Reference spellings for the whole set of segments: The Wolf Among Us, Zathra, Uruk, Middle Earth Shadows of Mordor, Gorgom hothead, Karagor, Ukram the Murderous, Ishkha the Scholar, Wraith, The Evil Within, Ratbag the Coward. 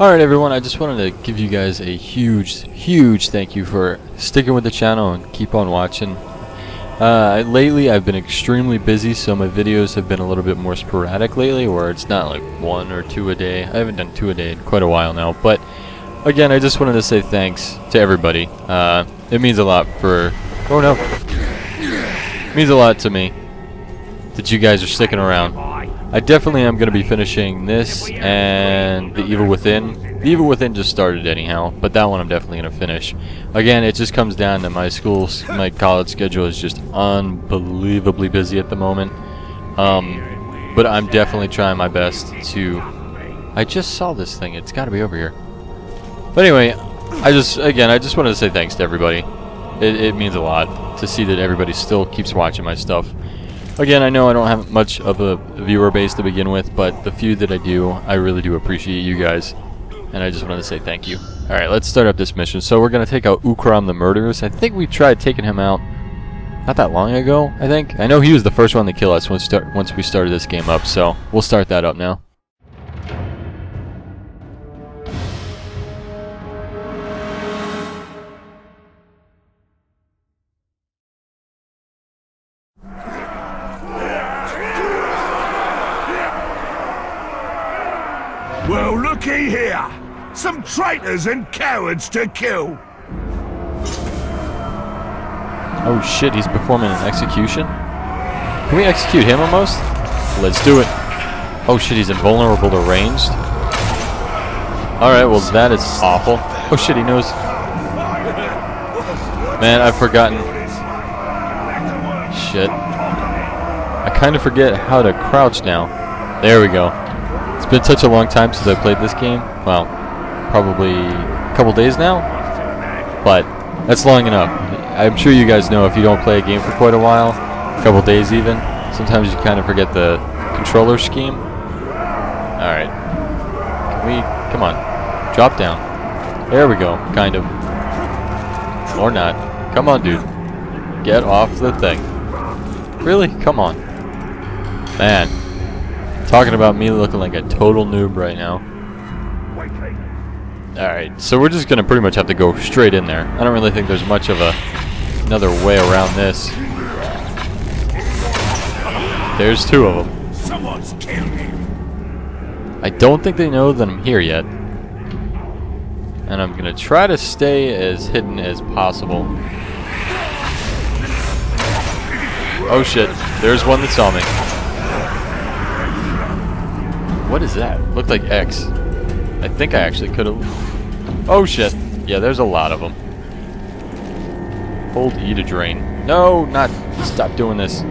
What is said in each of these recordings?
Alright everyone, I just wanted to give you guys a huge thank you for sticking with the channel and keep on watching. Lately I've been extremely busy, so my videos have been a little bit more sporadic lately, where it's not like one or two a day. I haven't done two a day in quite a while now, but again, I just wanted to say thanks to everybody. It means a lot for... Oh no! It means a lot to me that you guys are sticking around. I definitely am going to be finishing this and The Evil Within. The Evil Within just started anyhow, but that one I'm definitely going to finish. Again, it just comes down to my college schedule is just unbelievably busy at the moment. But I'm definitely trying my best to... I just saw this thing. It's got to be over here. But anyway, I just wanted to say thanks to everybody. It means a lot to see that everybody still keeps watching my stuff. Again, I know I don't have much of a viewer base to begin with, but the few that I do, I really do appreciate you guys, and I just wanted to say thank you. Alright, let's start up this mission. So we're going to take out Ukram the Murderous. I think we tried taking him out not that long ago, I think. I know he was the first one to kill us once we started this game up, so we'll start that up now. Well, looky here! Some traitors and cowards to kill! Oh shit, he's performing an execution? Can we execute him almost? Let's do it! Oh shit, he's invulnerable to ranged? Alright, well that is awful. Oh shit, he knows. Man, I've forgotten. Shit. I kinda forget how to crouch now. There we go. It's been such a long time since I played this game. Well, probably a couple days now, but that's long enough. I'm sure you guys know if you don't play a game for quite a while, a couple days even, sometimes you kind of forget the controller scheme. Alright. Can we... Come on. Drop down. There we go. Kind of. Or not. Come on, dude. Get off the thing. Really? Come on. Man. Talking about me looking like a total noob right now. Alright, so we're just going to pretty much have to go straight in there. I don't really think there's much of another way around this. There's two of them. I don't think they know that I'm here yet. And I'm going to try to stay as hidden as possible. Oh shit, there's one that saw me. What is that? Looked like X. I think I actually could have... Oh shit. Yeah, there's a lot of them. Hold E to drain. No, not... Stop doing this.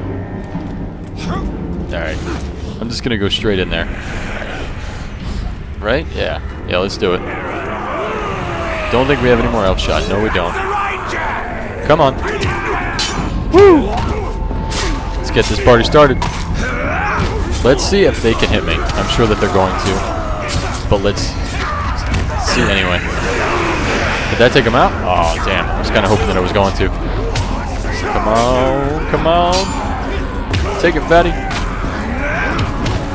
Alright. I'm just gonna go straight in there. Right? Yeah. Yeah, let's do it. Don't think we have any more elf shot. No, we don't. Come on. Woo! Let's get this party started. Let's see if they can hit me. I'm sure that they're going to. But let's see anyway. Did that take him out? Oh, damn. I was kind of hoping that I was going to. Come on. Come on. Take it, fatty.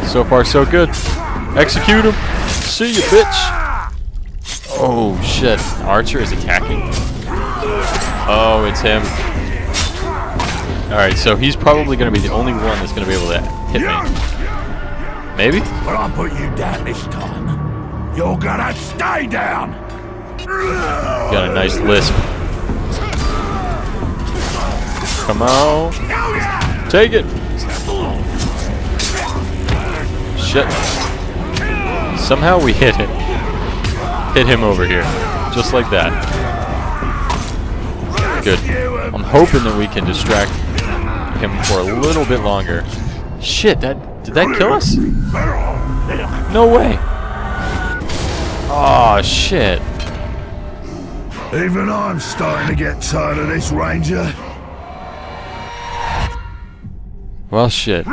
So far, so good. Execute him. See you, bitch. Oh, shit. Archer is attacking. Oh, it's him. Alright, so he's probably going to be the only one that's going to be able to hit me. Maybe? Well, I'll put you down this time. You're gonna stay down! Got a nice lisp. Come on. Take it! Shit. Somehow we hit it. Hit him over here. Just like that. Good. I'm hoping that we can distract him for a little bit longer. Shit, did that kill us? No way. Oh shit. Even I'm starting to get tired of this, Ranger. Well, shit.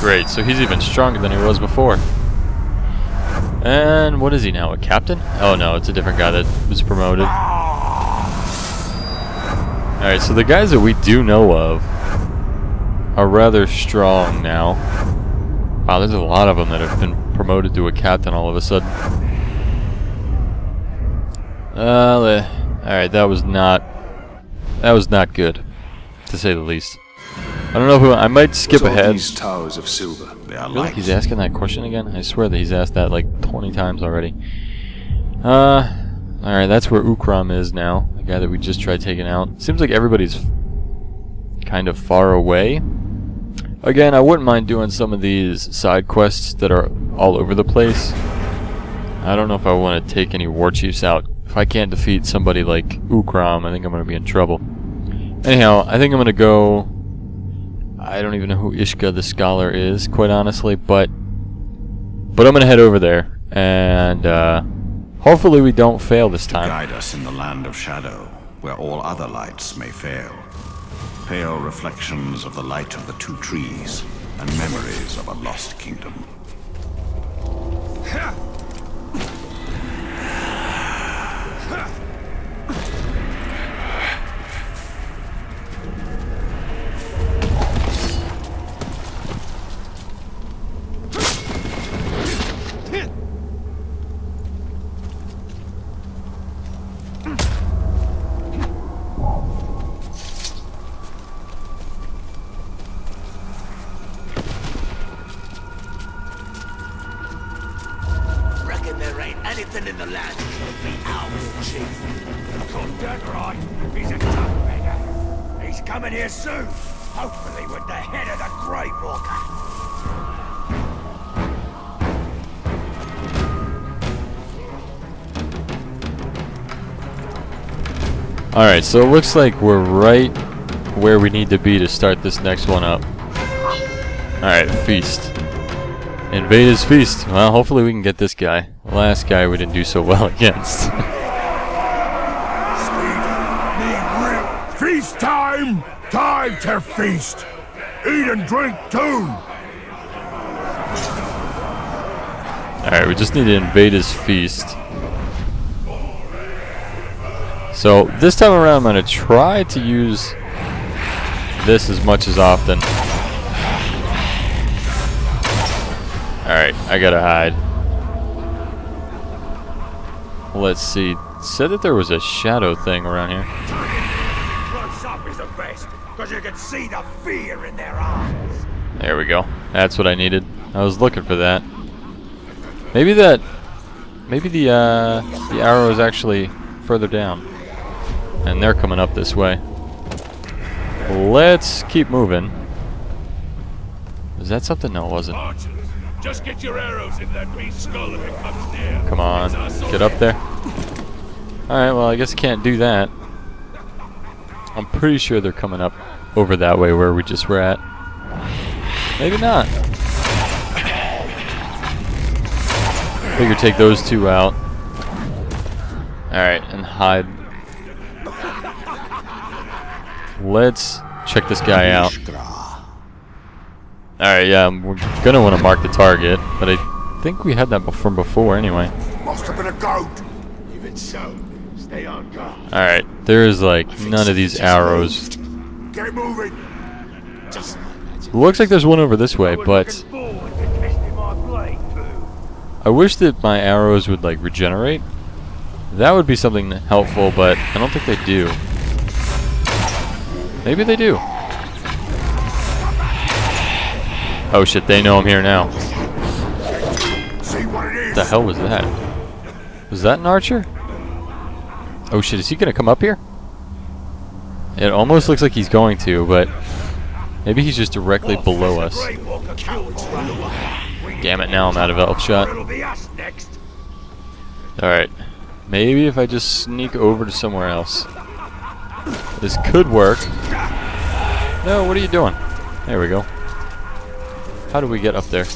Great, so he's even stronger than he was before. And what is he now, a captain? Oh no, it's a different guy that was promoted. Alright, so the guys that we do know of are rather strong now. Wow, there's a lot of them that have been promoted to a captain all of a sudden. Alright, that was not good, to say the least. I don't know who, I might skip ahead. These towers of silver, they are like he's asking that question again. I swear that he's asked that like 20 times already. Alright, that's where Ukram is now, the guy that we just tried taking out. Seems like everybody's kind of far away. Again, I wouldn't mind doing some of these side quests that are all over the place. I don't know if I want to take any war chiefs out. If I can't defeat somebody like Ukram, I think I'm going to be in trouble. Anyhow, I think I'm going to go... I don't even know who Ishkha the Scholar is, quite honestly, but I'm going to head over there, and hopefully we don't fail this time. Guide us in the land of shadow, where all other lights may fail. Pale reflections of the light of the two trees, and memories of a lost kingdom. Alright, so it looks like we're right where we need to be to start this next one up. Alright, feast. Invade his feast. Well, hopefully we can get this guy. The last guy we didn't do so well against. Feast time! Time to feast! Eat and drink too! Alright, we just need to invade his feast. So this time around I'm going to try to use this as much as often. Alright, I gotta hide. Let's see. It said that there was a shadow thing around here. Close up is the best, 'cause you can see the fear in their eyes. There we go. That's what I needed. I was looking for that. Maybe that... Maybe the arrow is actually further down. And they're coming up this way. Let's keep moving. Was that something? No, it wasn't. Just get your arrows in that green skull if it comes near. Come on, get up there. Alright, well I guess I can't do that. I'm pretty sure they're coming up over that way where we just were at. Maybe not. Figure take those two out. Alright, and hide. Let's check this guy out. Alright, yeah, we're gonna want to mark the target, but I think we had that from before anyway. Must have been a goat. Even so, stay on guard. Alright, there's like none of these arrows. Get moving. Looks like there's one over this way, but I wish that my arrows would like regenerate. That would be something helpful, but I don't think they do. Maybe they do. Oh shit, they know I'm here now. What the hell was that? Was that an archer? Oh shit, is he gonna come up here? It almost looks like he's going to, but maybe he's just directly below us. Damn it, now I'm out of elf shot. Alright. Maybe if I just sneak over to somewhere else. This could work. No, what are you doing? There we go. How do we get up there?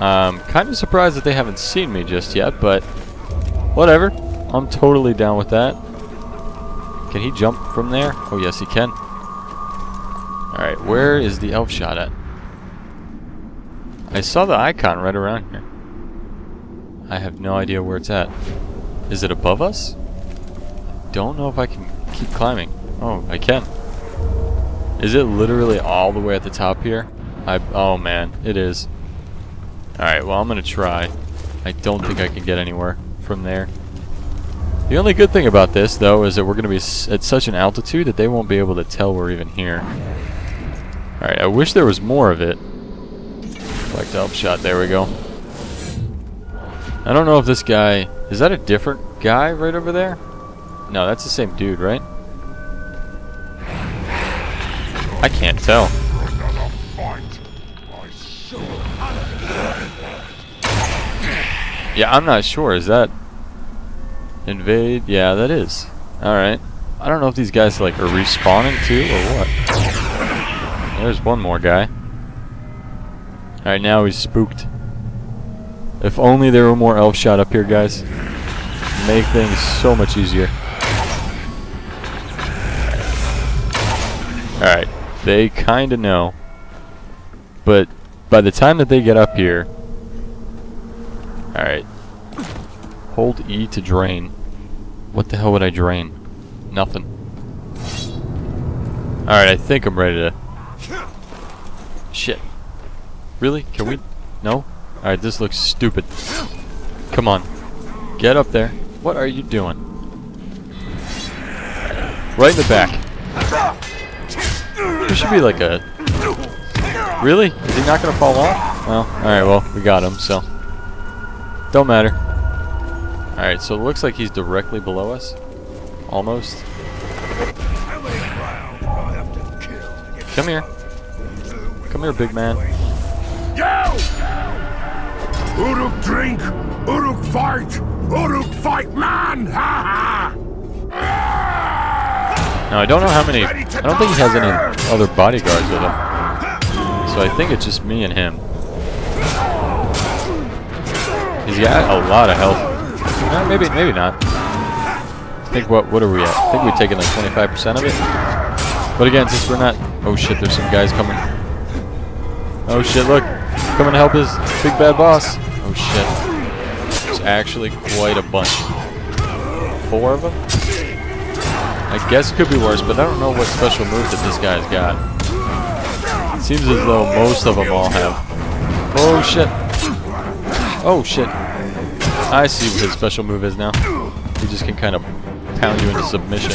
I'm kind of surprised that they haven't seen me just yet, but whatever. I'm totally down with that. Can he jump from there? Oh, yes, he can. Alright, where is the elf shot at? I saw the icon right around here. I have no idea where it's at. Is it above us? I don't know if I can keep climbing. Oh, I can. Is it literally all the way at the top here? Oh man, it is. Alright, well, I'm gonna try. I don't think I can get anywhere from there. The only good thing about this, though, is that we're gonna be at such an altitude that they won't be able to tell we're even here. Alright, I wish there was more of it. Like the help shot, there we go. I don't know if this guy... Is that a different guy right over there? No, that's the same dude, right? I can't tell. Yeah, I'm not sure. Is that... Invade? Yeah, that is. Alright. I don't know if these guys like are respawning too, or what. There's one more guy. Alright, now he's spooked. If only there were more elf shot up here, guys. Make things so much easier. Alright, they kinda know. But by the time that they get up here... Alright. Hold E to drain. What the hell would I drain? Nothing. Alright, I think I'm ready to... Shit. Really? Can we... No? Alright, this looks stupid. Come on. Get up there. What are you doing? Right in the back. There should be like a... Really? Is he not going to fall off? Well, alright, well, we got him, so... Don't matter. Alright, so it looks like he's directly below us. Almost. Come here. Come here, big man. Uruk drink, Uruk fight man! Ha ha! Now I don't know how many, I don't think he has any other bodyguards with him. So I think it's just me and him. He's got a lot of health. No, maybe not. I think what are we at? I think we've taken like 25% of it. But again, since we're not, oh shit, there's some guys coming. Oh shit, look. Coming to help his big bad boss. Oh shit. It's actually quite a bunch. 4 of them? I guess it could be worse, but I don't know what special move that this guy's got. It seems as though most of them all have. Oh shit. Oh shit. I see what his special move is now. He just can kind of pound you into submission.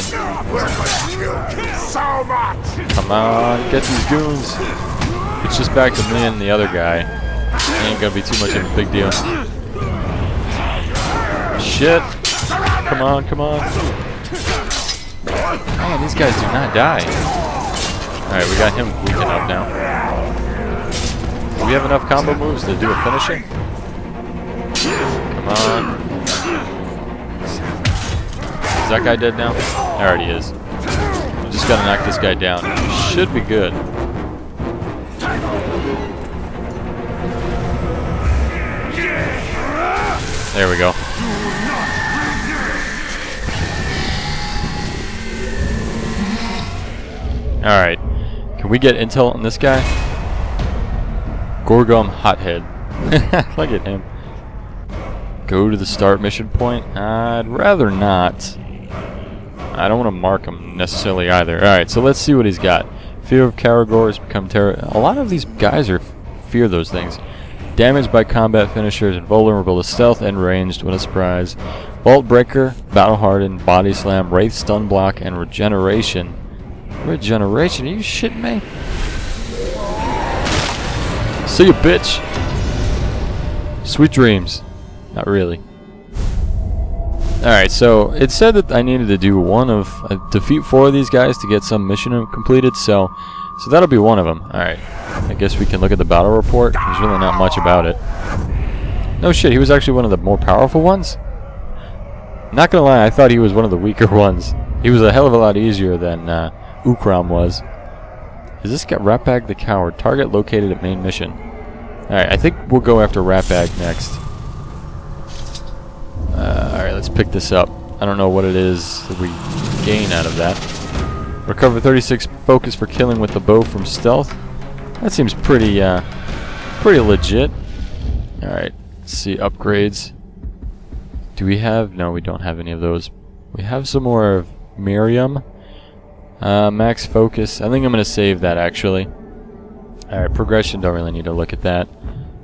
Come on, get these goons. It's just back to me and the other guy. It ain't gonna be too much of a big deal. Shit! Come on, come on. Man, these guys do not die. Alright, we got him weakened up now. Do we have enough combo moves to do a finishing? Come on. Is that guy dead now? There he is. We just gotta knock this guy down. Should be good. There we go. Alright. Can we get intel on this guy? Gorgom hothead. Look at him. Go to the start mission point? I'd rather not. I don't want to mark him necessarily either. Alright, so let's see what he's got. Fear of Karagor has become terror. A lot of these guys are fear those things. Damaged by combat finishers and vulnerable to stealth and ranged. What a surprise. Vault Breaker, Battle Hardened, Body Slam, Wraith Stun Block, and Regeneration. Regeneration? Are you shitting me? See you, bitch! Sweet dreams. Not really. Alright, so it said that I needed to do defeat 4 of these guys to get some mission completed, so that'll be one of them. Alright. I guess we can look at the battle report. There's really not much about it. No shit, he was actually one of the more powerful ones? Not gonna lie, I thought he was one of the weaker ones. He was a hell of a lot easier than Ukram was. Is this guy Ratbag the Coward? Target located at main mission. Alright, I think we'll go after Ratbag next. Alright, let's pick this up. I don't know what it is that we gain out of that. Recover 36 focus for killing with the bow from stealth. That seems pretty, pretty legit. Alright, let's see, upgrades. Do we have... No, we don't have any of those. We have some more of Miriam. Max focus. I think I'm going to save that, actually. Alright, progression, don't really need to look at that.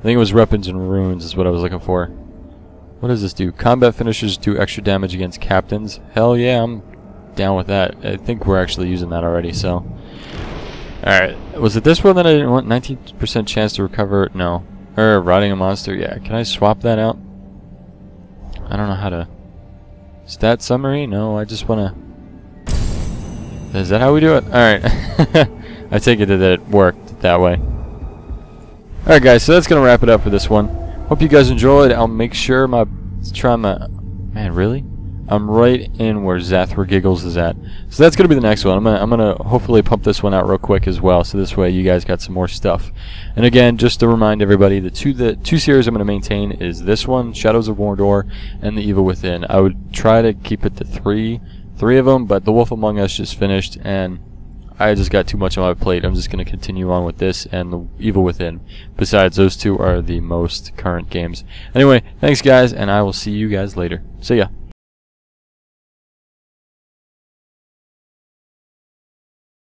I think it was Weapons and Runes is what I was looking for. What does this do? Combat finishers do extra damage against captains. Hell yeah, I'm down with that. I think we're actually using that already, so... Alright, was it this world that I didn't want? 19% chance to recover? No. Or riding a monster? Yeah. Can I swap that out? I don't know how to... Stat summary? No, I just wanna... Is that how we do it? Alright. I take it that it worked that way. Alright guys, so that's gonna wrap it up for this one. Hope you guys enjoyed. I'll make sure my... Man, really? I'm right in where Zathra Giggles is at. So that's going to be the next one. I'm gonna hopefully pump this one out real quick as well, so this way you guys got some more stuff. And again, just to remind everybody, the two series I'm going to maintain is this one, Shadows of Mordor, and The Evil Within. I would try to keep it to three of them, but The Wolf Among Us just finished, and I just got too much on my plate. I'm just going to continue on with this and The Evil Within. Besides, those two are the most current games. Anyway, thanks guys, and I will see you guys later. See ya.